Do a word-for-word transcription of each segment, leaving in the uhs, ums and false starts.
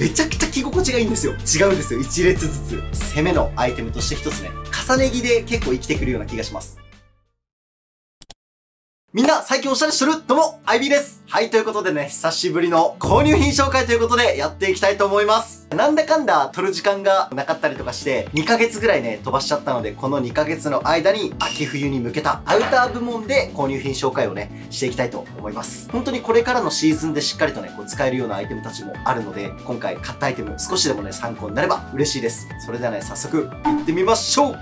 めちゃくちゃ着心地がいいんですよ。違うんですよ。一列ずつ攻めのアイテムとして一つね、重ね着で結構生きてくるような気がします。みんな最近おしゃれしてる？どうも、アイビーです。はい、ということでね、久しぶりの購入品紹介ということでやっていきたいと思います。なんだかんだ撮る時間がなかったりとかして、にかげつぐらいね、飛ばしちゃったので、このにかげつの間に秋冬に向けたアウター部門で購入品紹介をね、していきたいと思います。本当にこれからのシーズンでしっかりとね、こう使えるようなアイテムたちもあるので、今回買ったアイテム少しでもね、参考になれば嬉しいです。それではね、早速行ってみましょう。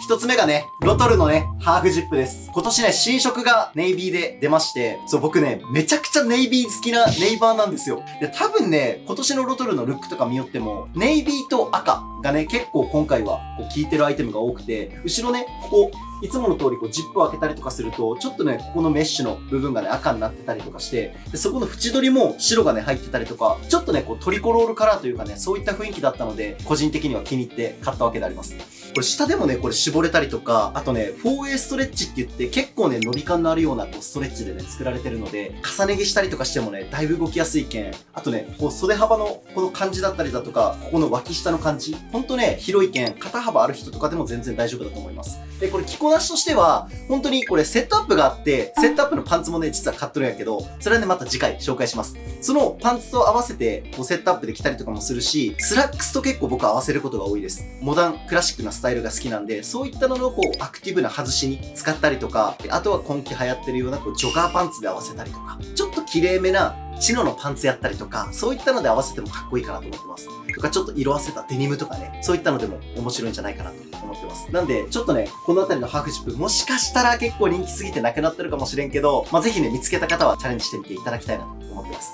一つ目がね、ロトルのね、ハーフジップです。今年ね、新色がネイビーで出まして、そう、僕ね、めちゃくちゃネイビー好きなネイバーなんですよ。で、多分ね、今年のロトルのルックとか見よっても、ネイビーと赤がね、結構今回はこう効いてるアイテムが多くて、後ろね、ここ、いつもの通りこうジップを開けたりとかすると、ちょっとね、ここのメッシュの部分がね、赤になってたりとかして、でそこの縁取りも白がね、入ってたりとか、ちょっとね、こうトリコロールカラーというかね、そういった雰囲気だったので、個人的には気に入って買ったわけであります。これ下でもね、これ絞れたりとか、あとね、フォーウェイ ストレッチって言って、結構ね、伸び感のあるようなこうストレッチでね、作られてるので、重ね着したりとかしてもね、だいぶ動きやすいけん、あとね、こう袖幅のこの感じだったりだとか、ここの脇下の感じ、ほんとね、広いけん、肩幅ある人とかでも全然大丈夫だと思います。で、これ着こなしとしては、本当にこれセットアップがあって、セットアップのパンツもね、実は買っとるんやけど、それはね、また次回紹介します。そのパンツと合わせて、こうセットアップで着たりとかもするし、スラックスと結構僕は合わせることが多いです。モダン、クラシックなスタイルが好きなんで、そういったののこうアクティブな外しに使ったりとか、あとは今季流行ってるようなこうジョガーパンツで合わせたりとか、ちょっと綺麗めなチノのパンツやったりとか、そういったので合わせてもかっこいいかなと思ってます。とか、ちょっと色あせたデニムとかね、そういったのでも面白いんじゃないかなと思ってます。なんで、ちょっとね、このあたりのハーフジップ、もしかしたら結構人気すぎてなくなってるかもしれんけど、まあ、ぜひね、見つけた方はチャレンジしてみていただきたいなと思ってます。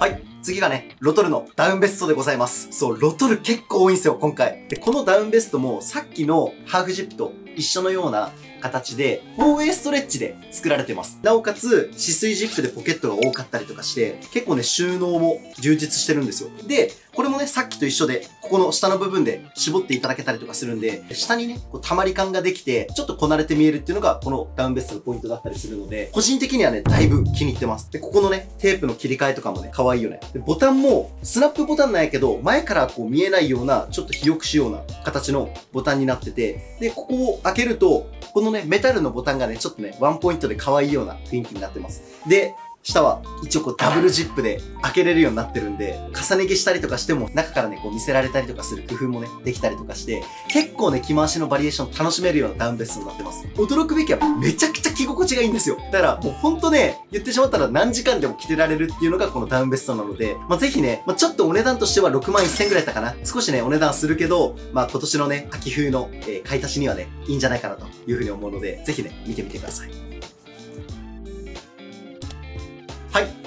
はい。はい。次がね、ロトルのダウンベストでございます。そう、ロトル結構多いんですよ、今回。で、このダウンベストもさっきのハーフジップと一緒のような形で、フォーウェイ ストレッチで作られてます。なおかつ、止水ジップでポケットが多かったりとかして、結構ね、収納も充実してるんですよ。で、これもね、さっきと一緒で、ここの下の部分で絞っていただけたりとかするんで、下にね、こう溜まり感ができて、ちょっとこなれて見えるっていうのが、このダウンベストのポイントだったりするので、個人的にはね、だいぶ気に入ってます。で、ここのね、テープの切り替えとかもね、可愛いよね。で、ボタンも、スナップボタンなんやけど、前からこう見えないような、ちょっと肥沃しような形のボタンになってて、で、ここを開けると、このね、メタルのボタンがね、ちょっとね、ワンポイントで可愛いような雰囲気になってます。で、下は一応こうダブルジップで開けれるようになってるんで、重ね着したりとかしても中からね、こう見せられたりとかする工夫もね、できたりとかして、結構ね、着回しのバリエーション楽しめるようなダウンベストになってます。驚くべきはめちゃくちゃ着心地がいいんですよ。だからもうほんとね、言ってしまったら何時間でも着てられるっていうのがこのダウンベストなので、まあぜひね、まあちょっとお値段としてはろくまんせんえんぐらいだったかな。少しね、お値段するけど、まあ今年のね、秋冬の買い足しにはね、いいんじゃないかなというふうに思うので、ぜひね、見てみてください。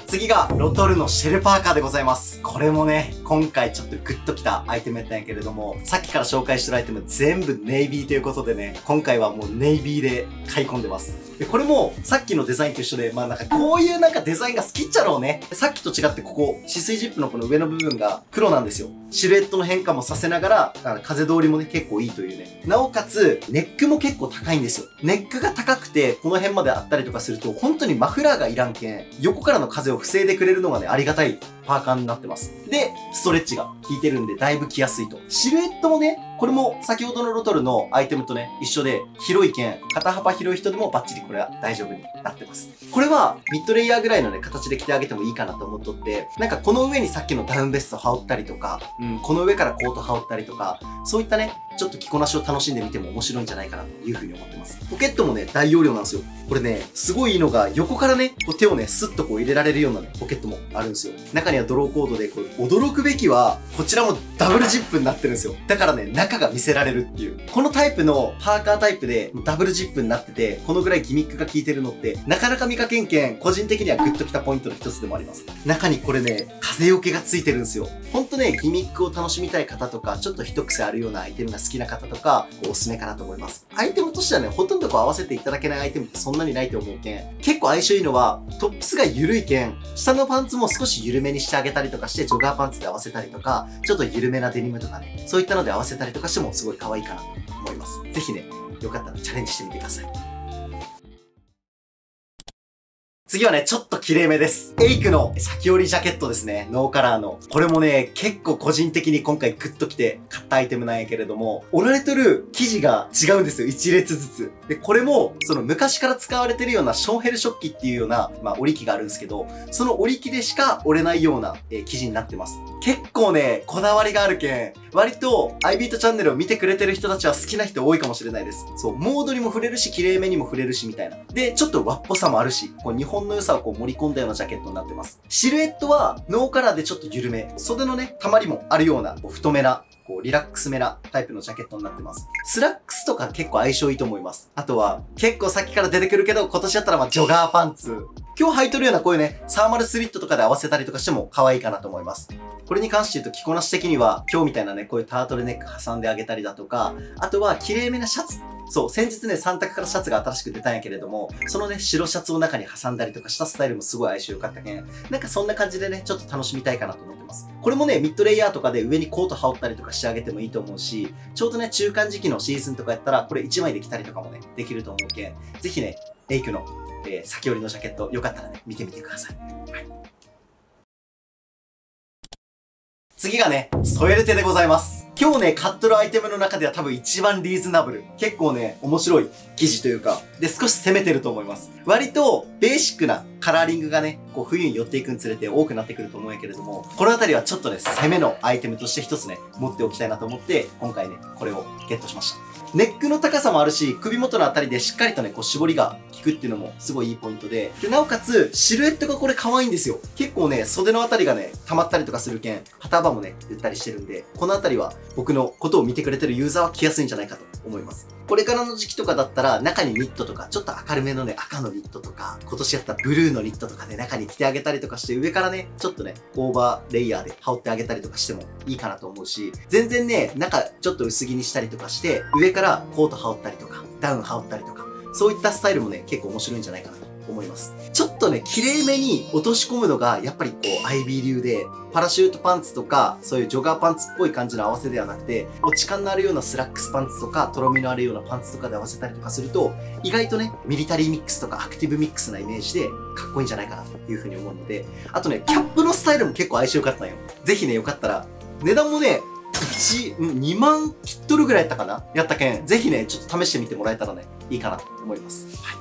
次が、ロトルのシェルパーカーでございます。これもね、今回ちょっとグッときたアイテムやったんやけれども、さっきから紹介してるアイテム全部ネイビーということでね、今回はもうネイビーで買い込んでます。で、これもさっきのデザインと一緒で、まあなんかこういうなんかデザインが好きっちゃろうね。さっきと違ってここ、止水ジップのこの上の部分が黒なんですよ。シルエットの変化もさせながら、あの風通りもね、結構いいというね。なおかつ、ネックも結構高いんですよ。ネックが高くて、この辺まであったりとかすると、本当にマフラーがいらんけん、横からの風を防いでくれるのがね、ありがたいパーカーになってます。で、ストレッチが効いてるんで、だいぶ着やすいと。シルエットもね、これも先ほどのロトルのアイテムとね、一緒で、広い剣、肩幅広い人でもバッチリこれは大丈夫になってます。これはミッドレイヤーぐらいのね、形で着てあげてもいいかなと思っとって、なんかこの上にさっきのダウンベスト羽織ったりとか、うん、この上からコート羽織ったりとか、そういったね、ちょっと着こなしを楽しんでみても面白いんじゃないかなというふうに思ってます。ポケットもね、大容量なんですよ。これね、すごいいいのが、横からね、こう手をね、スッとこう入れられるようなね、ポケットもあるんですよ。中にはドローコードで、これ驚くべきは、こちらもダブルジップになってるんですよ。だからね、中が見せられるっていう。このタイプの、パーカータイプで、ダブルジップになってて、このぐらいギミックが効いてるのって、なかなか見かけんけん、個人的にはグッときたポイントの一つでもあります。中にこれね、風よけがついてるんですよ。ほんとね、ギミックを楽しみたい方とか、ちょっと一癖あるようなアイテムが好き好きな方とか、おすすめかなと思います。アイテムとしてはね、ほとんどこう合わせていただけないアイテムってそんなにないと思うけん、結構相性いいのは、トップスが緩いけん、下のパンツも少し緩めにしてあげたりとかして、ジョガーパンツで合わせたりとか、ちょっと緩めなデニムとかね、そういったので合わせたりとかしてもすごい可愛いかなと思います。ぜひね、よかったらチャレンジしてみてください。次はね、ちょっと綺麗めです。エイクの先折りジャケットですね。ノーカラーの。これもね、結構個人的に今回グッときて買ったアイテムなんやけれども、折られてる生地が違うんですよ。一列ずつ。で、これも、その昔から使われてるようなショーヘル織機っていうような、まあ、織り機があるんですけど、その織り機でしか折れないような、えー、生地になってます。結構ね、こだわりがあるけん、割と、アイビートチャンネルを見てくれてる人たちは好きな人多いかもしれないです。そう、モードにも触れるし、綺麗めにも触れるし、みたいな。で、ちょっと和っぽさもあるし、こう日本の良さをこう盛り込んだようなジャケットになってます。シルエットはノーカラーでちょっと緩め、袖のねたまりもあるようなこう太めなこうリラックスめなタイプのジャケットになってます。スラックスとか結構相性いいと思います。あとは結構さっきから出てくるけど、今年だったらまあジョガーパンツ、今日履いとるようなこういうねサーマルスリットとかで合わせたりとかしても可愛いかなと思います。これに関して言うと着こなし的には今日みたいなねこういうタートルネック挟んであげたりだとか、あとは綺麗めなシャツ、そう、先日ね、さん択からシャツが新しく出たんやけれども、そのね、白シャツを中に挟んだりとかしたスタイルもすごい相性良かったけん、なんかそんな感じでね、ちょっと楽しみたいかなと思ってます。これもね、ミッドレイヤーとかで上にコート羽織ったりとかしてあげてもいいと思うし、ちょうどね、中間時期のシーズンとかやったら、これいちまいで着たりとかもね、できると思うけん、ぜひね、エイクの、えー、先折りのジャケット、よかったらね、見てみてください。はい。次がね、ソエルテでございます。今日ね、買っとるアイテムの中では多分一番リーズナブル。結構ね、面白い生地というか、で、少し攻めてると思います。割と、ベーシックなカラーリングがね、こう冬に寄っていくにつれて多くなってくると思うんやけれども、このあたりはちょっとね、攻めのアイテムとして一つね、持っておきたいなと思って、今回ね、これをゲットしました。ネックの高さもあるし、首元のあたりでしっかりとね、こう絞りが効くっていうのもすごいいいポイントで、で、なおかつ、シルエットがこれ可愛いんですよ。結構ね、袖のあたりがね、溜まったりとかするけん、肩幅もね、ゆったりしてるんで、このあたりは僕のことを見てくれてるユーザーは着やすいんじゃないかと思います。これからの時期とかだったら、中にニットとか、ちょっと明るめのね、赤のニットとか、今年やったブルーのニットとかね、中に着てあげたりとかして、上からね、ちょっとね、オーバーレイヤーで羽織ってあげたりとかしてもいいかなと思うし、全然ね、中ちょっと薄着にしたりとかして、上からコート羽織ったりとか、ダウン羽織ったりとか、そういったスタイルもね、結構面白いんじゃないかなと思います。ちょっとね、綺麗めに落とし込むのが、やっぱりこう、アイビー流で、パラシュートパンツとか、そういうジョガーパンツっぽい感じの合わせではなくて、落ち感のあるようなスラックスパンツとか、とろみのあるようなパンツとかで合わせたりとかすると、意外とね、ミリタリーミックスとかアクティブミックスなイメージで、かっこいいんじゃないかなというふうに思うので、あとね、キャップのスタイルも結構相性良かったんよ。ぜひね、よかったら、値段もね、いち、にまん切っとるぐらいやったかなやったけん、ぜひね、ちょっと試してみてもらえたらね、いいかなと思います。はい。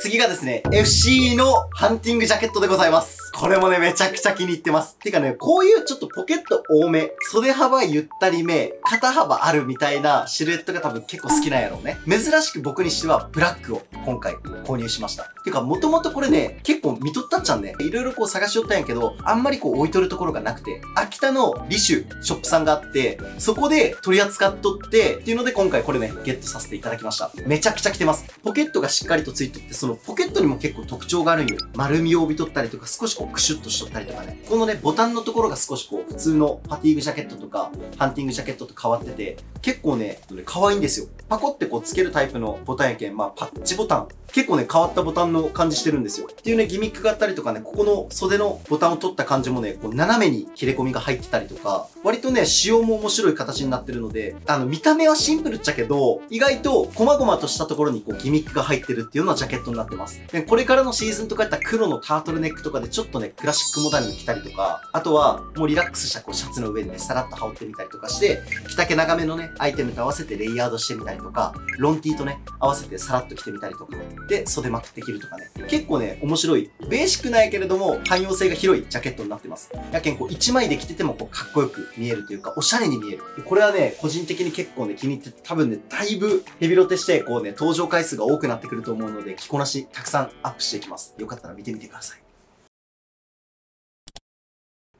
次がですね、エフシー のハンティングジャケットでございます。これもね、めちゃくちゃ気に入ってます。てかね、こういうちょっとポケット多め、袖幅ゆったりめ、肩幅あるみたいなシルエットが多分結構好きなんやろうね。珍しく僕にしてはブラックを今回購入しました。てか、もともとこれね、結構見とったっちゃんね。いろいろこう探しよったんやけど、あんまりこう置いとるところがなくて、秋田のリシュショップさんがあって、そこで取り扱っとって、っていうので今回これね、ゲットさせていただきました。めちゃくちゃ着てます。ポケットがしっかりとついてって、そのポケットにも結構特徴があるんよ。丸みを帯びとったりとか、少しこうクシュッとしとったりとかね。このね、ボタンのところが少しこう、普通のファティーグジャケットとか、ハンティングジャケットと変わってて、結構ね、可愛いんですよ。パコってこう、つけるタイプのボタンやけん、まあ、パッチボタン。結構ね、変わったボタンの感じしてるんですよ。っていうね、ギミックがあったりとかね、ここの袖のボタンを取った感じもね、こう、斜めに切れ込みが入ってたりとか、割とね、仕様も面白い形になってるので、あの、見た目はシンプルっちゃけど、意外と、細々としたところにこう、ギミックが入ってるっていうようなジャケットになってます。で、これからのシーズンとかやったら黒のタートルネックとかでちょっとね、クラシックモダンに着たりとか、あとはもうリラックスしたこうシャツの上にね、さらっと羽織ってみたりとかして、着丈長めのね、アイテムと合わせてレイヤードしてみたりとか、ロンティーとね、合わせてさらっと着てみたりとか、で、袖まくって着るとかね、結構ね、面白い、ベーシックなんやけれども、汎用性が広いジャケットになってます。やけんこういちまいで着ててもこうかっこよく見えるというか、おしゃれに見える。これはね、個人的に結構ね、気に入ってて、多分ね、だいぶヘビロテして、こうね、登場回数が多くなってくると思うので、着こなしたくさんアップしていきます。よかったら見てみてください。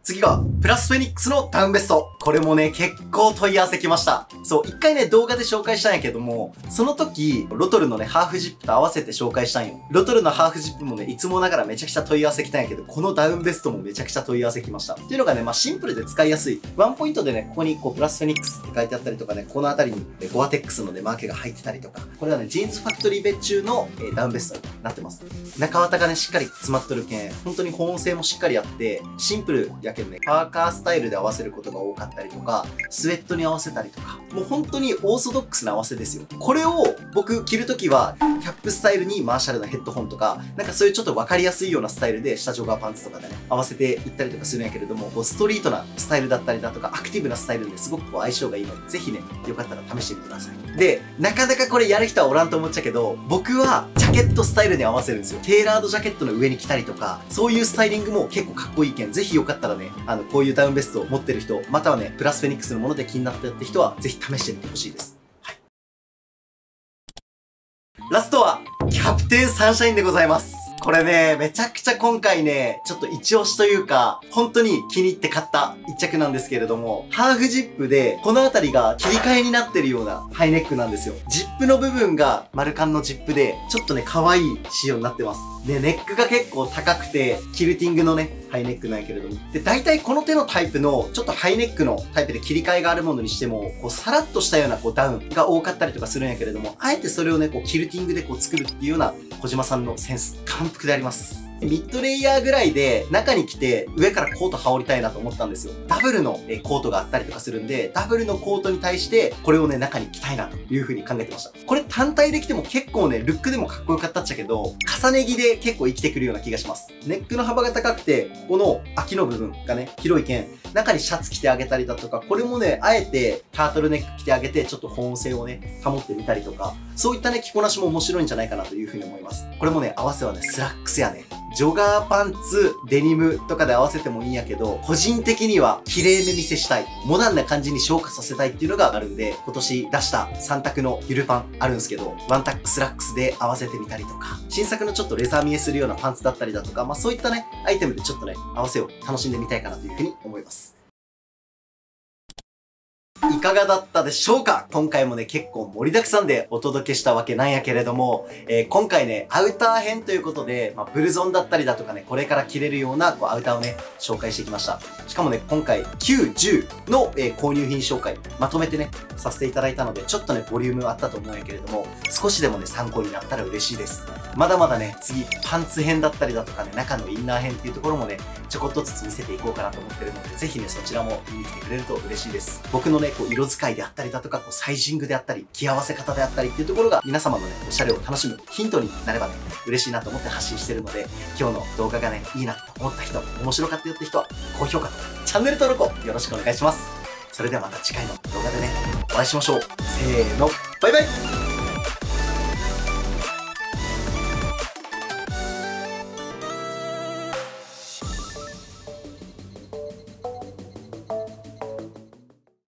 次が、プラスフェニックスのダウンベスト。これもね、結構問い合わせきました。そう、一回ね、動画で紹介したんやけども、その時、ロトルのね、ハーフジップと合わせて紹介したんよ。ロトルのハーフジップもね、いつもながらめちゃくちゃ問い合わせきたんやけど、このダウンベストもめちゃくちゃ問い合わせきました。っていうのがね、まあシンプルで使いやすい。ワンポイントでね、ここにこう、プラスフェニックスって書いてあったりとかね、この辺りに、ね、ゴアテックスのね、マーケが入ってたりとか、これはね、ジーンズファクトリー別注の、えー、ダウンベストになってます。中綿がね、しっかり詰まっとるけん、本当に保温性もしっかりあって、シンプルやけどね、パーカースタイルで合わせることが多かったりとか、スウェットに合わせたりとか、もう本当にオーソドックスな合わせですよ。これを僕着るときは、キャップスタイルにマーシャルなヘッドホンとか、なんかそういうちょっと分かりやすいようなスタイルで、下ジョガーパンツとかでね、合わせていったりとかするんやけれども、こうストリートなスタイルだったりだとか、アクティブなスタイルですごくこう相性がいいので、ぜひね、よかったら試してみてください。で、なかなかこれやる人はおらんと思っちゃうけど、僕はジャケットスタイルに合わせるんですよ。テーラードジャケットの上に着たりとか、そういうスタイリングも結構かっこいいけん、ぜひよかったらね、あの、こういうダウンベストを持ってる人、またはね、プラスフェニックスのもので気になったって人は、ぜひ試してみてほしいです。はい。ラストは、キャプテンサンシャインでございます。これね、めちゃくちゃ今回ね、ちょっと一押しというか、本当に気に入って買った一着なんですけれども、ハーフジップで、このあたりが切り替えになってるようなハイネックなんですよ。ジップの部分が丸カンのジップで、ちょっとね、可愛い仕様になってます。で、ネックが結構高くて、キルティングのね、ハイネックなんやけれども。で、大体この手のタイプの、ちょっとハイネックのタイプで切り替えがあるものにしても、こう、さらっとしたようなこうダウンが多かったりとかするんやけれども、あえてそれをね、こう、キルティングでこう作るっていうような、小島さんのセンス、完璧であります。ミッドレイヤーぐらいで中に着て上からコート羽織りたいなと思ったんですよ。ダブルのコートがあったりとかするんで、ダブルのコートに対してこれをね、中に着たいなという風に考えてました。これ単体で着ても結構ね、ルックでもかっこよかったっちゃけど、重ね着で結構生きてくるような気がします。ネックの幅が高くて、ここの空きの部分がね、広いけん、中にシャツ着てあげたりだとか、これもね、あえてタートルネック着てあげて、ちょっと保温性をね、保ってみたりとか、そういったね、着こなしも面白いんじゃないかなという風に思います。これもね、合わせはね、スラックスやね。ジョガーパンツ、デニムとかで合わせてもいいんやけど、個人的には綺麗め見せしたい、モダンな感じに昇華させたいっていうのがあるんで、今年出したさん択のゆるパンあるんですけど、ワンタックスラックスで合わせてみたりとか、新作のちょっとレザー見えするようなパンツだったりだとか、まあそういったね、アイテムでちょっとね、合わせを楽しんでみたいかなというふうに思います。いかがだったでしょうか？今回もね、結構盛りだくさんでお届けしたわけなんやけれども、えー、今回ね、アウター編ということで、まあ、ブルゾンだったりだとかね、これから着れるようなこうアウターをね、紹介してきました。しかもね、今回きゅう、じゅうの、えー、購入品紹介、まとめてね、させていただいたので、ちょっとね、ボリュームあったと思うんやけれども、少しでもね、参考になったら嬉しいです。まだまだね、次、パンツ編だったりだとかね、中のインナー編っていうところもね、ちょこっとずつ見せていこうかなと思ってるので、ぜひね、そちらも見に来てくれると嬉しいです。僕のね、こう色使いであったりだとか、こうサイジングであったり、着合わせ方であったりっていうところが、皆様のね、おしゃれを楽しむヒントになればね、嬉しいなと思って発信してるので、今日の動画がね、いいなと思った人、面白かったよって人は、高評価とか、チャンネル登録をよろしくお願いします。それではまた次回の動画でね、お会いしましょう。せーの、バイバイ。